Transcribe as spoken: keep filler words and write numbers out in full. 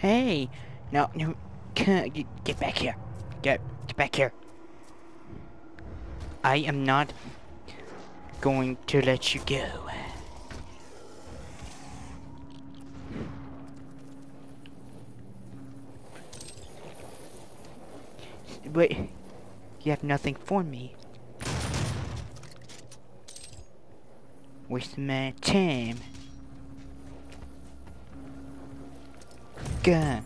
Hey! No, no, get back here. Get, get back here. I am not going to let you go. But you have nothing for me. Waste my time. Go.